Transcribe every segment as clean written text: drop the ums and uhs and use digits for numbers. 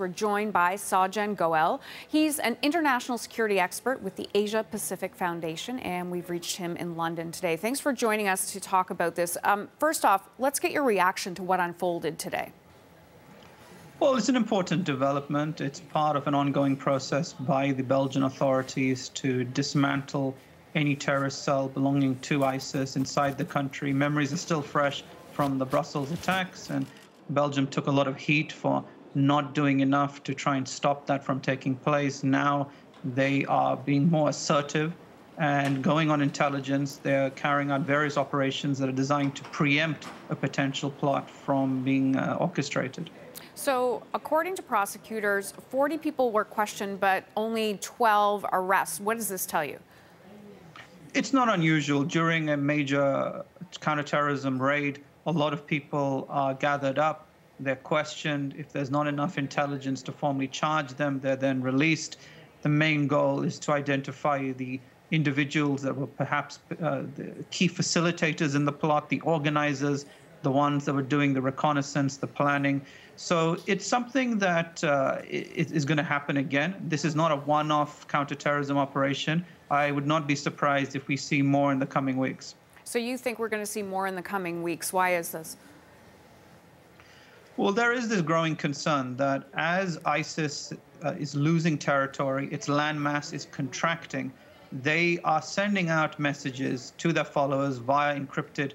We're joined by Sajjan Gohel. He's an international security expert with the Asia Pacific Foundation, and we've reached him in London today. Thanks for joining us to talk about this. First off, let's get your reaction to what unfolded today. Well, it's an important development. It's part of an ongoing process by the Belgian authorities to dismantle any terrorist cell belonging to ISIS inside the country. Memories are still fresh from the Brussels attacks, and Belgium took a lot of heat for not doing enough to try and stop that from taking place. Now they are being more assertive and going on intelligence. They're carrying out various operations that are designed to preempt a potential plot from being orchestrated. So according to prosecutors, 40 people were questioned, but only 12 arrests. What does this tell you? It's not unusual. During a major counterterrorism raid, a lot of people are gathered up. They're questioned. If there's not enough intelligence to formally charge them, they're then released. The main goal is to identify the individuals that were perhaps the key facilitators in the plot, the organizers, the ones that were doing the reconnaissance, the planning. So it's something that is going to happen again. This is not a one-off counterterrorism operation. I would not be surprised if we see more in the coming weeks. So you think we're going to see more in the coming weeks. Why is this? Well, there is this growing concern that as ISIS is losing territory, its landmass is contracting, they are sending out messages to their followers via encrypted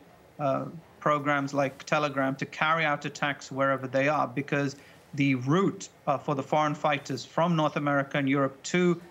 programs like Telegram to carry out attacks wherever they are, because the route for the foreign fighters from North America and Europe to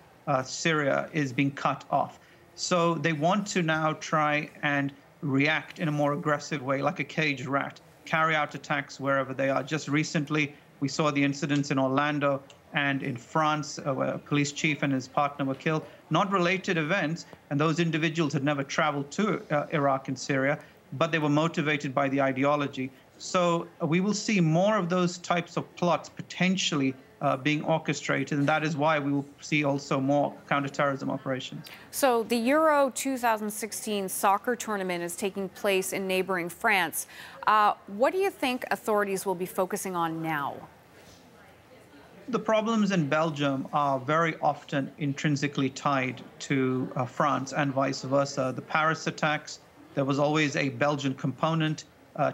Syria is being cut off. So they want to now try and react in a more aggressive way, like a caged rat. Carry out attacks wherever they are. Just recently, we saw the incidents in Orlando and in France, where a police chief and his partner were killed. Not related events, and those individuals had never traveled to Iraq and Syria, but they were motivated by the ideology. So we will see more of those types of plots potentially being orchestrated, and that is why we will see also more counterterrorism operations. So the Euro 2016 soccer tournament is taking place in neighboring France. What do you think authorities will be focusing on now? The problems in Belgium are very often intrinsically tied to France and vice versa. The Paris attacks, there was always a Belgian component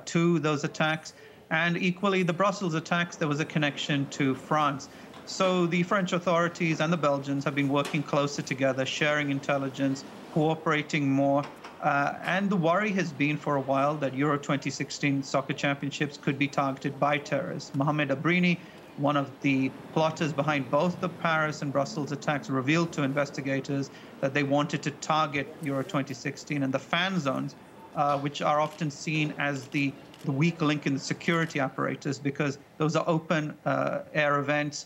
to those attacks. And equally, the Brussels attacks, there was a connection to France. So the French authorities and the Belgians have been working closer together, sharing intelligence, cooperating more. And the worry has been for a while that Euro 2016 soccer championships could be targeted by terrorists. Mohammed Abrini, one of the plotters behind both the Paris and Brussels attacks, revealed to investigators that they wanted to target Euro 2016 and the fan zones, which are often seen as the weak link in the security apparatus, because those are open air events.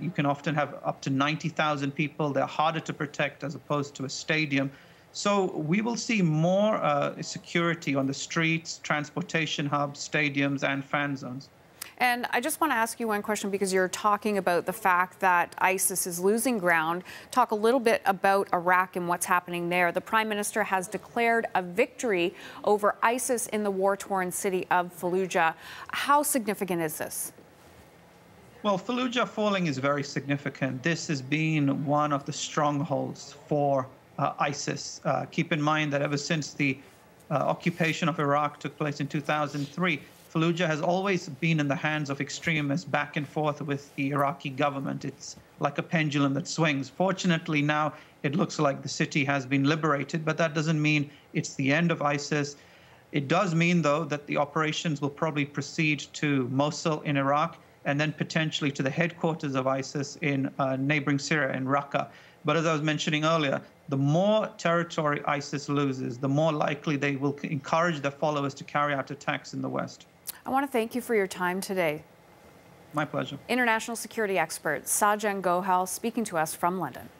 You can often have up to 90,000 people. They're harder to protect as opposed to a stadium. So we will see more security on the streets, transportation hubs, stadiums, and fan zones. And I just want to ask you one question, because you're talking about the fact that ISIS is losing ground. Talk a little bit about Iraq and what's happening there. The Prime Minister has declared a victory over ISIS in the war-torn city of Fallujah. How significant is this? Well, Fallujah falling is very significant. This has been one of the strongholds for ISIS. Keep in mind that ever since the occupation of Iraq took place in 2003, Fallujah has always been in the hands of extremists, back and forth with the Iraqi government. It's like a pendulum that swings. Fortunately, now it looks like the city has been liberated, but that doesn't mean it's the end of ISIS. It does mean, though, that the operations will probably proceed to Mosul in Iraq and then potentially to the headquarters of ISIS in neighboring Syria, in Raqqa. But as I was mentioning earlier, the more territory ISIS loses, the more likely they will encourage their followers to carry out attacks in the West. I want to thank you for your time today. My pleasure. International security expert Sajjan Gohel speaking to us from London.